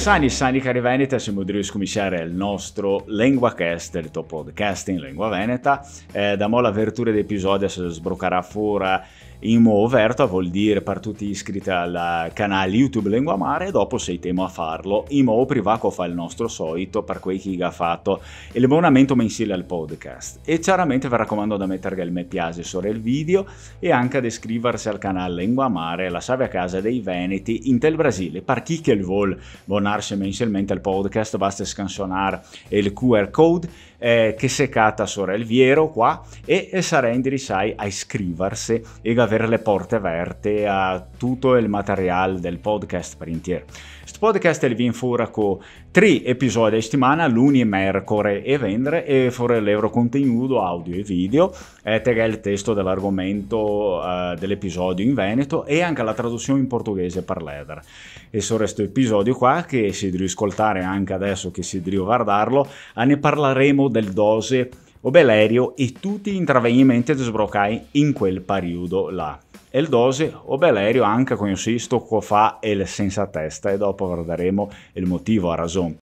Sani cari Veneta, siamo di riscominciare il nostro Lenguacast, il tuo podcast in lingua veneta. Da mo l'avvertore d'episodio si sbroccherà fuori in mo verto, vuol dire per tutti iscritti al canale YouTube Lengua Mare, e dopo sei temo a farlo. In mo privaco fa il nostro solito per quei che ha fatto l'abbonamento mensile al podcast. E chiaramente vi raccomando da mettere il mi piace sopra il video e anche ad iscriversi al canale Lengua Mare, la savia casa dei Veneti in tel Brasile. Per chi che il vuol abbonarsi mensilmente al podcast, basta scansionare il QR code che seccata sopra il viero qua e sarà indirizzai a iscriversi e avere le porte aperte a tutto il materiale del podcast per intero. Questo podcast vi infora con 3 episodi a settimana, lunedì, mercoledì e venerdì, e fuori l'euro contenuto audio e video, tega il testo dell'argomento dell'episodio in veneto e anche la traduzione in portoghese per l'eder. E su questo episodio qua, che si deve ascoltare anche adesso che si deve guardarlo, ne parleremo del dose o Belerio e tutti gli intervenimenti sbroccati in quel periodo là. E il dose o Belerio anche consiste con fa il senza testa e dopo guarderemo il motivo a ragione.